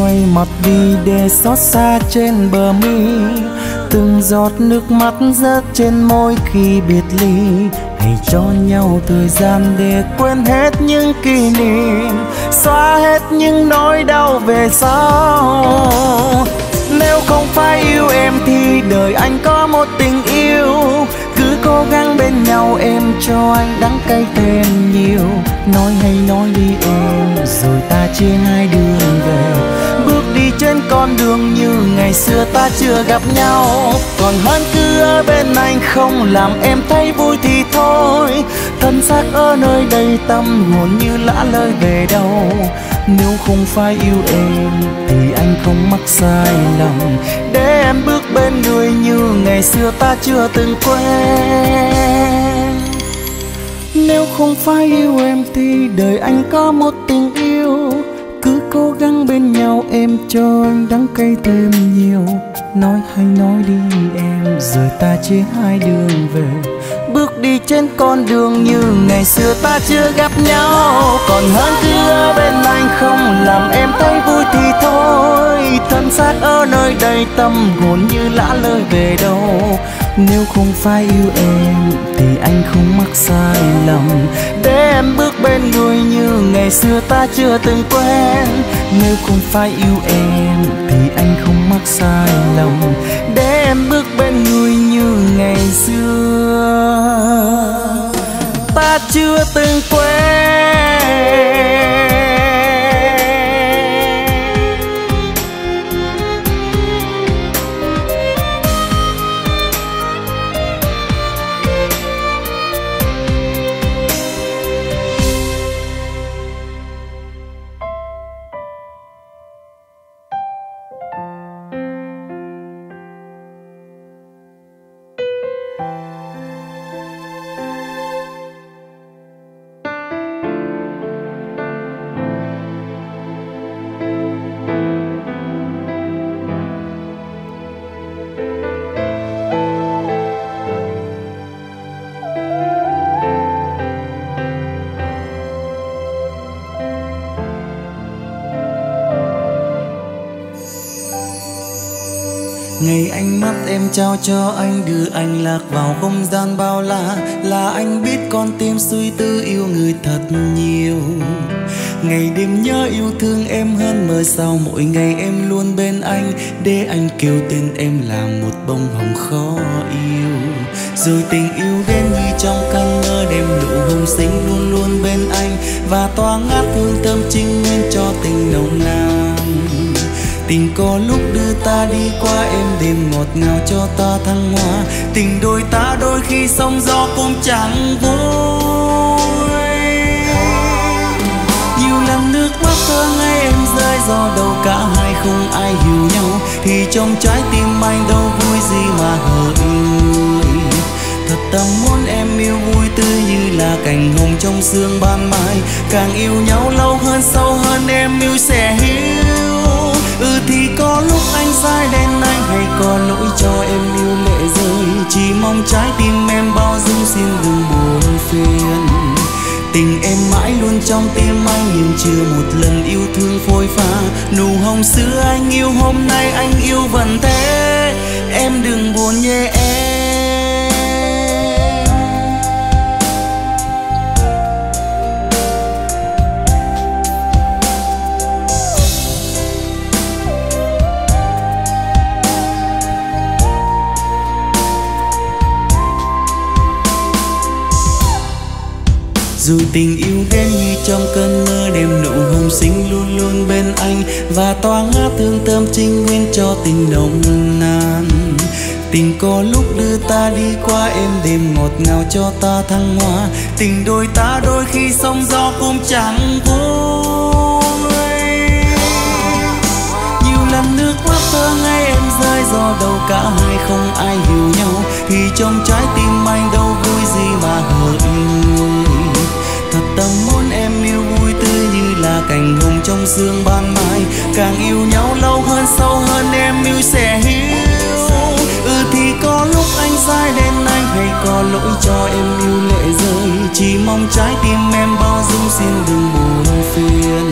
Quay mặt đi để xót xa trên bờ mi. Từng giọt nước mắt rớt trên môi khi biệt ly. Hãy cho nhau thời gian để quên hết những kỷ niệm, xóa hết những nỗi đau về sau. Nếu không phải yêu em thì đời anh có một tình yêu. Cứ cố gắng bên nhau em cho anh đắng cay thêm nhiều. Nói hay nói đi em, rồi ta chia hai đường về. Bước đi trên trên con đường như ngày xưa ta chưa gặp nhau. Còn hơn cứ ở bên anh không làm em thấy vui thì thôi, thân xác ở nơi đây tâm hồn như lã lơi về đâu. Nếu không phải yêu em thì anh không mắc sai lòng, để em bước bên người như ngày xưa ta chưa từng quen. Nếu không phải yêu em thì đời anh có một tình yêu, cứ cố gắng bên nhau em cho anh đắng cay thêm nhiều. Nói hay nói đi em, rồi ta chia hai đường về, bước đi trên con đường như ngày xưa ta chưa gặp nhau. Còn hơn kia bên anh không làm em thấy vui thì thôi, thân xác ở nơi đây tâm hồn như lã lơi về đâu. Nếu không phải yêu em thì anh không mắc sai lòng, để em bước bên người như ngày xưa ta chưa từng quen. Nếu không phải yêu em thì anh không mắc sai lòng, để em bước bên người như ngày xưa ta chưa từng quen. Trao cho anh đưa anh lạc vào không gian bao la, là anh biết con tim suy tư yêu người thật nhiều. Ngày đêm nhớ yêu thương em hơn mơ sao, mỗi ngày em luôn bên anh, để anh kêu tên em là một bông hồng khó yêu. Rồi tình yêu đến như trong căn mơ đêm, nụ hồng xinh luôn luôn bên anh, và tỏa ngát hương thơm trinh nguyên cho tình nồng nàn. Tình có lúc đưa ta đi qua êm đềm, ngọt ngào cho ta thăng hoa. Tình đôi ta đôi khi sóng gió cũng chẳng vui, nhiều lần nước mắt thơ ngây em rơi do đâu cả hai không ai hiểu nhau, thì trong trái tim anh đâu vui gì mà hờn. Thật tâm muốn em yêu vui tươi như là cành hồng trong sương ban mai, càng yêu nhau lâu hơn sâu hơn em yêu sẽ hiểu. Thì có lúc anh sai đen anh hay có lỗi cho em yêu lệ rơi, chỉ mong trái tim em bao dung xin đừng buồn phiền. Tình em mãi luôn trong tim anh nhưng chưa một lần yêu thương phôi pha, nụ hồng xưa anh yêu hôm nay anh yêu vẫn thế, em đừng buồn nhé em. Dù tình yêu đến như trong cơn mưa đêm, nụ hồng xinh luôn luôn bên anh, và tỏa ngát hương thơm trinh nguyên cho tình nồng nàn. Tình có lúc đưa ta đi qua êm đềm, ngọt ngào cho ta thăng hoa. Tình đôi ta đôi khi sóng gió cũng chẳng vui, nhiều lần nước mắt thơ ngây em rơi do đâu cả hai không ai hiểu nhau, thì trong trái tim anh đâu vui gì mà hờn. Thật tâm muốn em yêu vui tươi như là cành hồng trong sương ban mai, càng yêu nhau lâu hơn sâu hơn em yêu sẽ hiểu. Thì có lúc anh sai đến anh hay có lỗi cho em yêu lệ rơi, chỉ mong trái tim em bao dung xin đừng buồn phiền.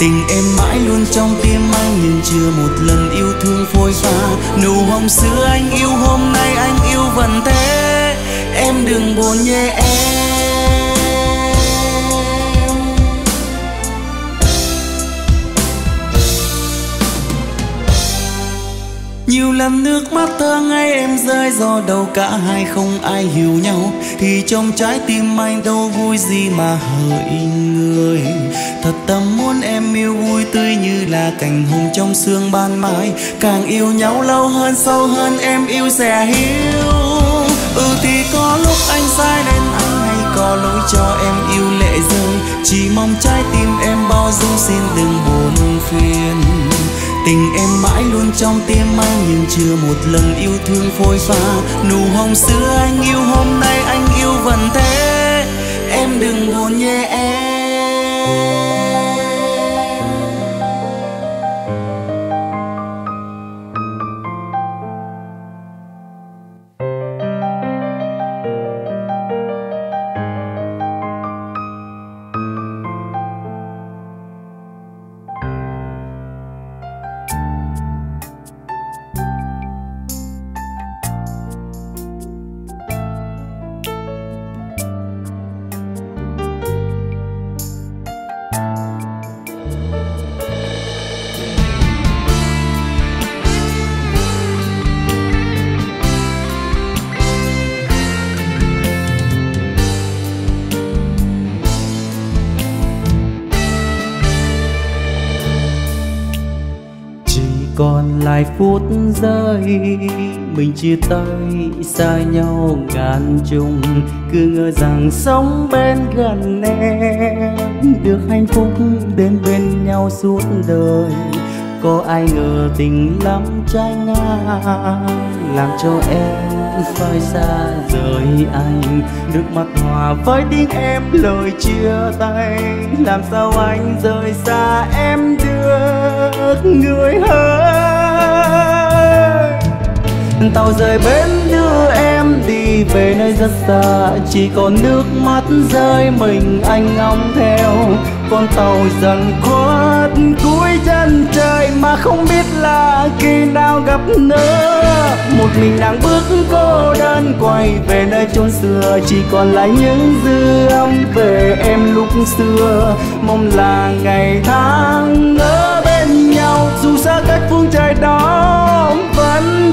Tình em mãi luôn trong tim anh nhưng chưa một lần yêu thương phôi pha, nụ hồng xưa anh yêu hôm nay anh yêu vẫn thế, em đừng buồn nhé em. Nhiều lần nước mắt thơ ngay em rơi do đâu cả hai không ai hiểu nhau, thì trong trái tim anh đâu vui gì mà hỡi người. Thật tâm muốn em yêu vui tươi như là cành hồng trong sương ban mai, càng yêu nhau lâu hơn sâu hơn em yêu sẽ hiểu. Thì có lúc anh sai nên anh hay có lỗi cho em yêu lệ rơi, chỉ mong trái tim em bao dung xin đừng buồn phiền. Tình em mãi luôn trong tim anh nhưng chưa một lần yêu thương phôi pha, nụ hồng xưa anh yêu hôm nay anh yêu vẫn thế, em đừng buồn nhé em. Còn lại phút giây mình chia tay xa nhau ngàn trùng, cứ ngờ rằng sống bên gần em được hạnh phúc đến bên nhau suốt đời. Có ai ngờ tình lắm trái ngang làm cho em phải xa rời anh, nước mắt hòa với tiếng em lời chia tay, làm sao anh rời xa em được người hỡi. Tàu rời bến đưa em đi về nơi rất xa, chỉ còn nước mắt rơi mình anh ngóng theo. Con tàu dần khuất cuối chân trời mà không biết là khi nào gặp nữa. Một mình đang bước cô đơn quay về nơi chốn xưa, chỉ còn lại những dư âm về em lúc xưa. Mong là ngày tháng ở bên nhau dù xa cách phương trời đó vẫn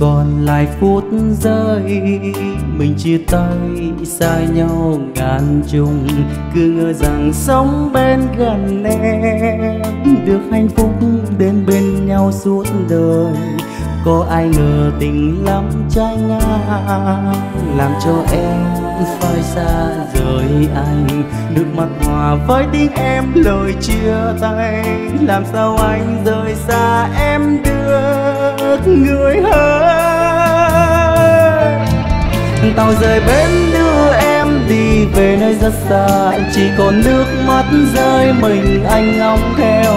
Còn lại phút giây mình chia tay xa nhau ngàn trùng, cứ ngờ rằng sống bên gần em được hạnh phúc đến bên nhau suốt đời. Có ai ngờ tình lắm trái ngang làm cho em phải xa rời anh, nước mắt hòa với tiếng em lời chia tay, làm sao anh rời xa em được người hỡi. Tàu rời bến đưa em đi về nơi rất xa, chỉ còn nước mắt rơi mình anh ngóng theo.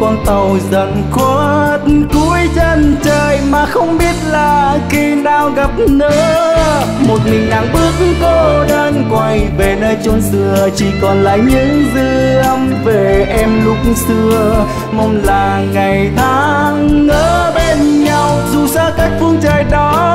Con tàu dần khuất cuối chân trời mà không biết là khi nào gặp nữa. Một mình đang bước cô đơn quay về nơi chốn xưa, chỉ còn lại những dư âm về em lúc xưa. Mong là ngày tháng ở bên nhau dù xa cách phương trời đó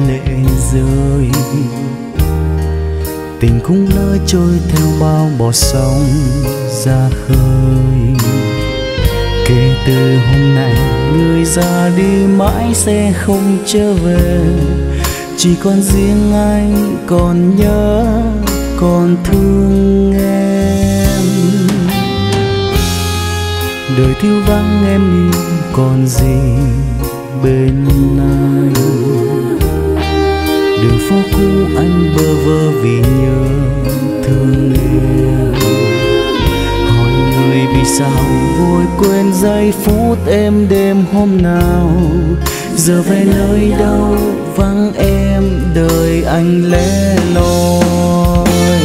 lệ rơi. Tình cũng lỡ trôi theo bao bọt sóng ra khơi. Kể từ hôm nay người ra đi mãi sẽ không trở về. Chỉ còn riêng anh còn nhớ còn thương em. Đời thiếu vắng em đi còn gì bên anh. Đường phố cũ anh bơ vơ vì nhớ thương em. Hỏi người vì sao vội quên giây phút em đêm hôm nào. Giờ về nơi đâu vắng em đời anh lẻ loi.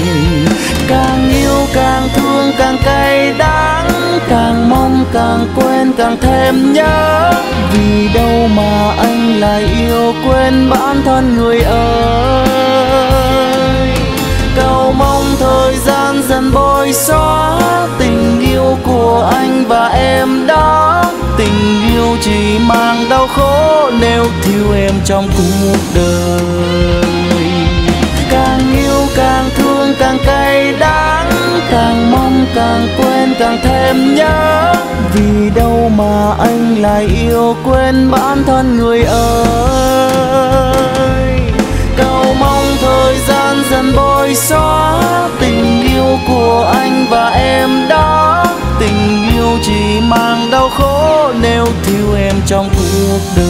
Càng yêu càng thương càng cay đắng, càng mong càng quên càng thêm nhớ. Vì đâu mà anh lại yêu quên bản thân người ơi. Cầu mong thời gian dần bôi xóa tình yêu của anh và em đó. Tình yêu chỉ mang đau khổ nếu thiếu em trong cuộc đời. Càng yêu càng thương càng cay đắng, càng mong càng quên càng thêm nhớ. Vì đâu mà anh lại yêu quên bản thân người ơi. Cầu mong thời gian dần bôi xóa tình yêu của anh và em đó. Tình yêu chỉ mang đau khổ nếu thiếu em trong cuộc đời.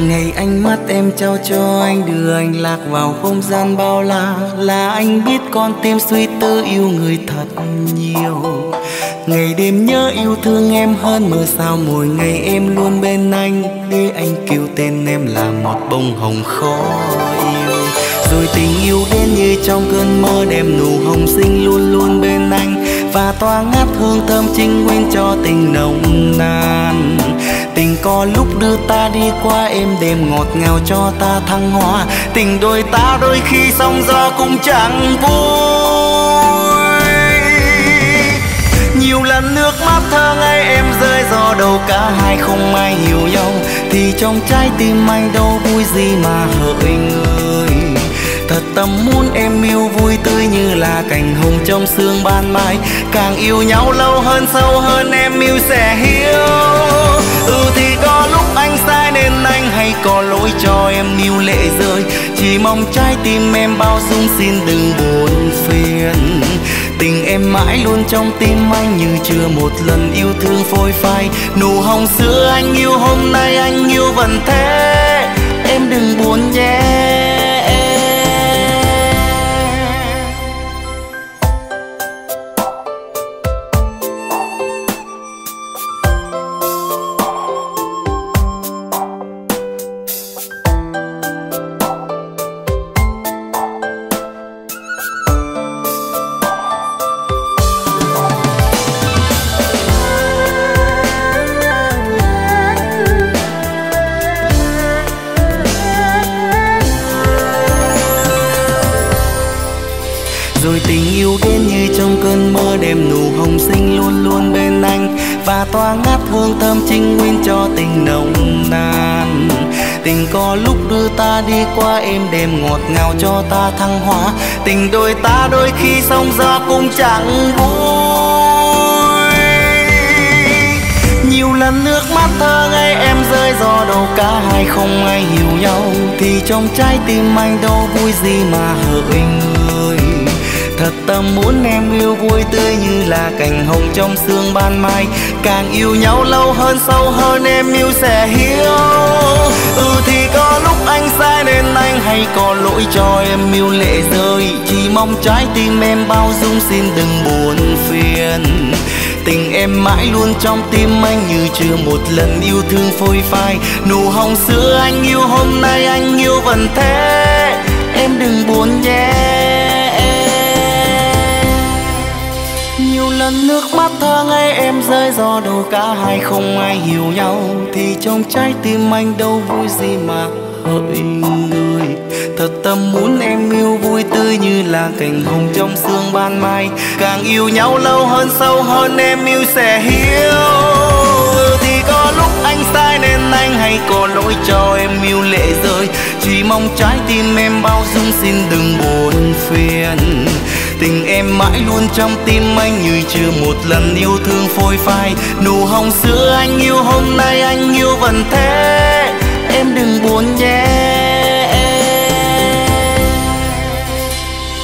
Ngày ánh mắt em trao cho anh đưa anh lạc vào không gian bao la. Là anh biết con tim suy tư yêu người thật nhiều. Ngày đêm nhớ yêu thương em hơn mưa sao mỗi ngày em luôn bên anh. Để anh kêu tên em là một bông hồng khó yêu. Rồi tình yêu đến như trong cơn mơ đêm nụ hồng xinh luôn luôn bên anh. Và tỏa ngát hương thơm trinh nguyên cho tình nồng nàn. tình có lúc đưa ta đi qua êm đềm ngọt ngào cho ta thăng hoa. Tình đôi ta đôi khi sóng gió cũng chẳng vui. Nhiều lần nước mắt thơ ngây em rơi do đầu cả hai không ai hiểu nhau, thì trong trái tim anh đâu vui gì mà hỡi người. Thật tâm muốn em yêu vui tươi như là cành hồng trong sương ban mai. Càng yêu nhau lâu hơn sâu hơn em yêu sẽ hiểu. Thì có lúc anh sai nên anh hay có lỗi cho em níu lệ rơi. Chỉ mong trái tim em bao dung xin đừng buồn phiền. Tình em mãi luôn trong tim anh như chưa một lần yêu thương phôi phai. Nụ hồng xưa anh yêu hôm nay anh yêu vẫn thế. Em đừng buồn nhé. Toa ngát hương thơm trinh nguyên cho tình nồng nàn. Tình có lúc đưa ta đi qua êm đềm ngọt ngào cho ta thăng hoa. Tình đôi ta đôi khi sóng gió cũng chẳng vui. Nhiều lần nước mắt thơ ngây em rơi do đâu cả hai không ai hiểu nhau, thì trong trái tim anh đâu vui gì mà hỡi người. Thật tâm muốn em yêu vui tươi như là cành hồng trong sương ban mai. Càng yêu nhau lâu hơn sâu hơn em yêu sẽ hiểu. Thì có lúc anh sai nên anh hay có lỗi cho em yêu lệ rơi. Chỉ mong trái tim em bao dung xin đừng buồn phiền. Tình em mãi luôn trong tim anh như chưa một lần yêu thương phôi phai. Nụ hồng xưa anh yêu hôm nay anh yêu vẫn thế. Em đừng buồn nhé. Nước mắt thơ ngây em rơi do đâu cả hai không ai hiểu nhau, thì trong trái tim anh đâu vui gì mà hỡi người. Thật tâm muốn em yêu vui tươi như là cành hồng trong sương ban mai. Càng yêu nhau lâu hơn sâu hơn em yêu sẽ hiểu. Thì có lúc anh sai nên anh hay có lỗi cho em yêu lệ rơi. Chỉ mong trái tim em bao dung xin đừng buồn phiền. Tình em mãi luôn trong tim anh như chưa một lần yêu thương phôi phai. Nụ hồng xưa anh yêu hôm nay anh yêu vẫn thế. Em đừng buồn nhé.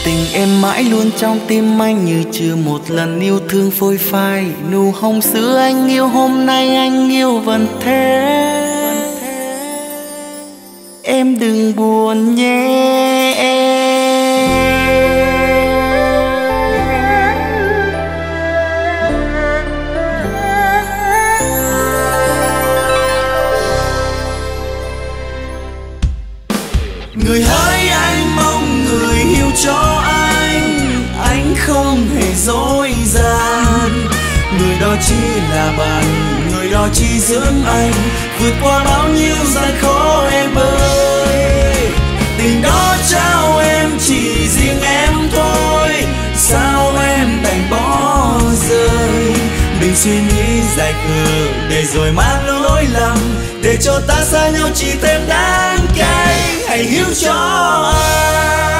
Tình em mãi luôn trong tim anh như chưa một lần yêu thương phôi phai. Nụ hồng xưa anh yêu hôm nay anh yêu vẫn thế. Em đừng buồn nhé. Người hỡi anh mong người hiểu cho anh không hề dối gian. Người đó chỉ là bạn, người đó chỉ dưỡng anh vượt qua bao nhiêu gian khó em ơi. Tình đó trao em chỉ riêng em thôi, sao em đành bỏ rơi. Mình suy nghĩ dài khờ để rồi mang lỗi lầm, để cho ta xa nhau chỉ thêm đáng cay. Hãy hiểu cho anh,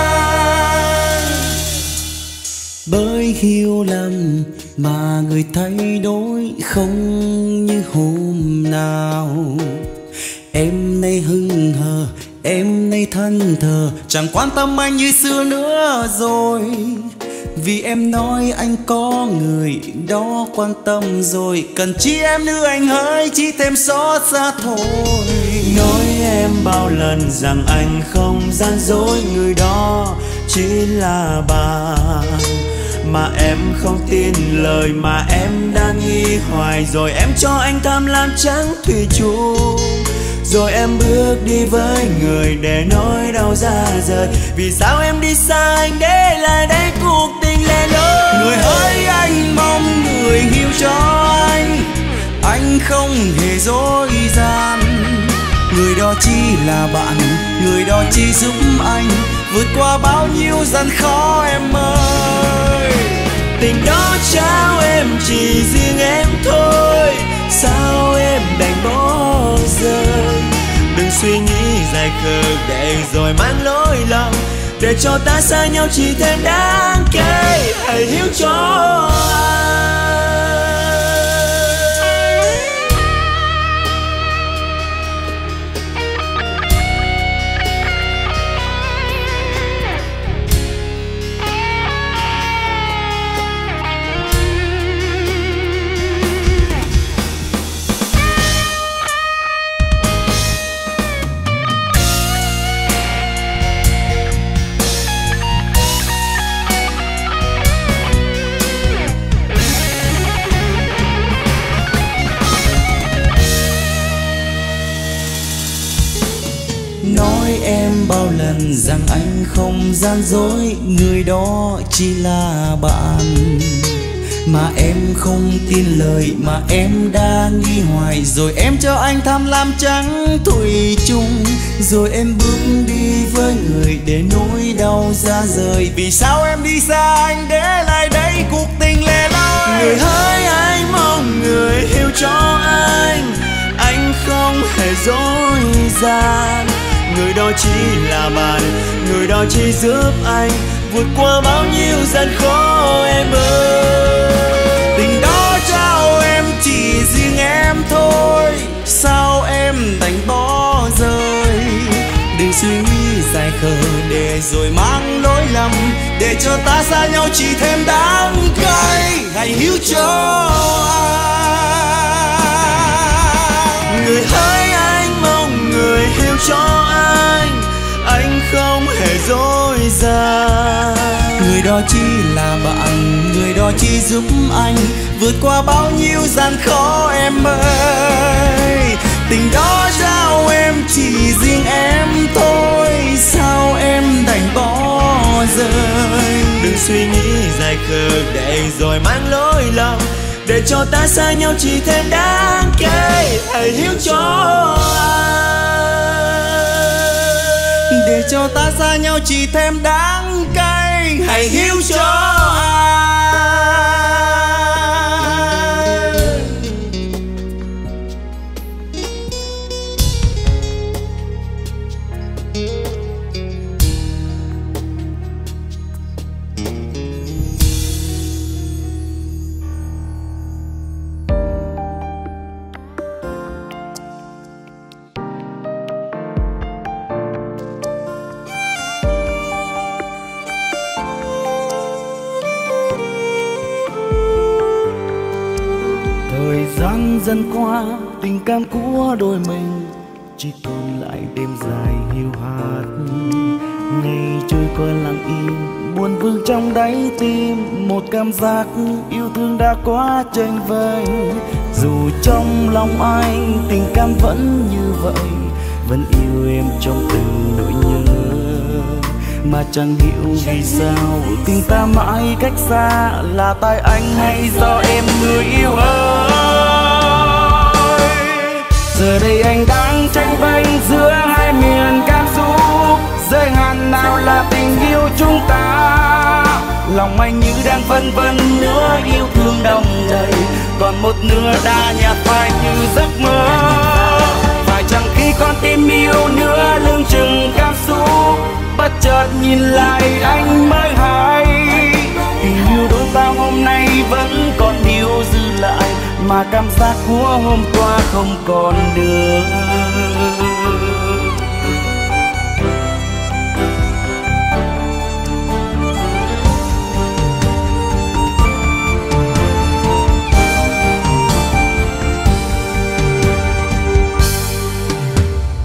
bởi hiểu lầm mà người thay đổi không như hôm nào. Em nay hững hờ, em nay thân thờ, chẳng quan tâm anh như xưa nữa rồi. Vì em nói anh có người đó quan tâm rồi, cần chi em nữa anh hỡi, chỉ thêm xót xa thôi. Nói em bao lần rằng anh không gian dối, người đó chỉ là bạn. Mà em không tin lời mà em đã nghi hoài, rồi em cho anh tham lam trắng thủy chung. Rồi em bước đi với người để nói đau ra rời, vì sao em đi xa anh để lại đây cuộc tình lẻ loi. Người hỡi anh mong người hiểu cho anh anh không hề dối gian. Người đó chỉ là bạn, người đó chỉ giúp anh vượt qua bao nhiêu gian khó em ơi. Tình đó trao em chỉ riêng em thôi, sao em đành bỏ rơi. Đừng suy nghĩ dài khờ để rồi mang lỗi lầm, để cho ta xa nhau chỉ thêm đáng kể. Hãy hiểu cho anh. Bao lần rằng anh không gian dối, người đó chỉ là bạn, mà em không tin lời mà em đã nghi hoài. Rồi em cho anh tham lam trắng thủy chung, rồi em bước đi với người để nỗi đau ra rời. Vì sao em đi xa anh để lại đây cuộc tình lẻ loi? Người hỡi anh mong người hiểu cho anh không hề dối gian. Người đó chỉ là bạn, người đó chỉ giúp anh vượt qua bao nhiêu gian khó em ơi. Tình đó trao em chỉ riêng em thôi, sao em đành bỏ rơi. Đừng suy nghĩ dài khờ để rồi mang lỗi lầm, để cho ta xa nhau chỉ thêm đắng cay. Hãy hiểu cho anh. Người hỡi anh mong người hiểu cho anh không hề dối gian. Người đó chỉ là bạn, người đó chỉ giúp anh vượt qua bao nhiêu gian khó em ơi. Tình đó trao em chỉ riêng em thôi, sao em đành bỏ rơi. Đừng suy nghĩ dài khờ để rồi mang lỗi lầm, để cho ta xa nhau chỉ thêm đáng kể. Hãy hiểu cho anh, để cho ta xa nhau chỉ thêm đắng cay. Hãy hiểu cho anh. Dần qua tình cảm của đôi mình chỉ còn lại đêm dài hiu hắt. Ngày trôi qua lặng im buồn vương trong đáy tim, một cảm giác yêu thương đã quá chênh vênh. Dù trong lòng ai tình cảm vẫn như vậy, vẫn yêu em trong từng nỗi nhớ. Mà chẳng hiểu vì sao tình ta mãi cách xa, là tại anh hay do em người yêu ơi. Giờ đây anh đang tranh vênh giữa hai miền cảm xúc, giới hạn nào là tình yêu chúng ta. Lòng anh như đang vân vân, nửa yêu thương đong đầy, còn một nửa đã nhạt phai như giấc mơ. Phải chẳng khi con tim yêu nửa lưng chừng cảm xúc, bất chợt nhìn lại anh mới hay. Tình yêu đôi ta hôm nay vẫn còn điều dư lại, mà cảm giác của hôm qua không còn được.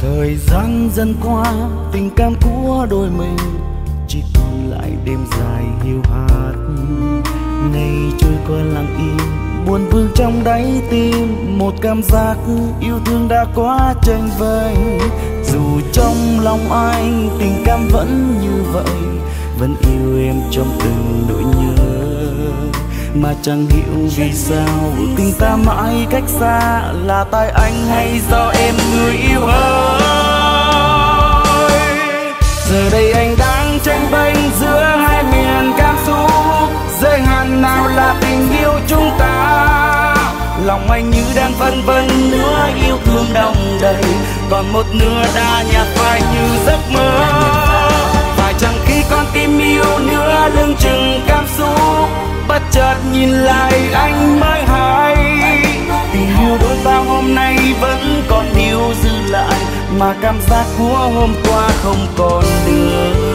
Thời gian dần qua tình cảm của đôi mình chỉ còn lại đêm dài hiu hắt. Ngày trôi qua lặng im buồn vương trong đáy tim, một cảm giác yêu thương đã quá chênh vênh. Dù trong lòng ai tình cảm vẫn như vậy, vẫn yêu em trong từng nỗi nhớ. mà chẳng hiểu vì sao tình ta mãi cách xa, là tại anh hay do em người yêu ơi? Giờ đây anh đang tranh bênh giữa hai miền cảm xúc, giới hạn nào là tình yêu chúng ta? Lòng anh như đang phân vân, nửa yêu thương đồng đầy, còn một nửa đã nhạt phai như giấc mơ. Phải chẳng khi con tim yêu nửa lưng chừng cảm xúc, bất chợt nhìn lại anh mới hay tình yêu đôi ta hôm nay vẫn còn yêu dư lại, mà cảm giác của hôm qua không còn nữa.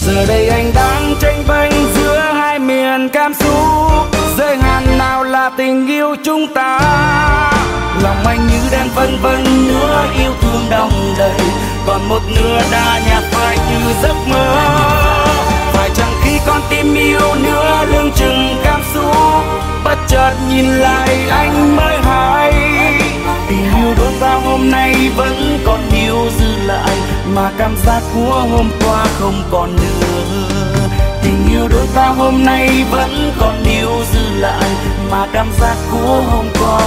Giờ đây anh đang tranh vênh giữa hai miền cảm xúc, giới hạn nào là tình yêu chúng ta? Lòng anh như đang vân vân, nửa yêu thương đong đầy, còn một nửa đã nhạt phai như giấc mơ. Phải chẳng khi con tim yêu nửa lưng chừng cảm xúc, bất chợt nhìn lại anh mới hay tình yêu đôi ta hôm nay vẫn còn yêu dư lại, mà cảm giác của hôm qua không còn nữa. Tình yêu đôi ta hôm nay vẫn còn níu giữ lại, mà cảm giác của hôm qua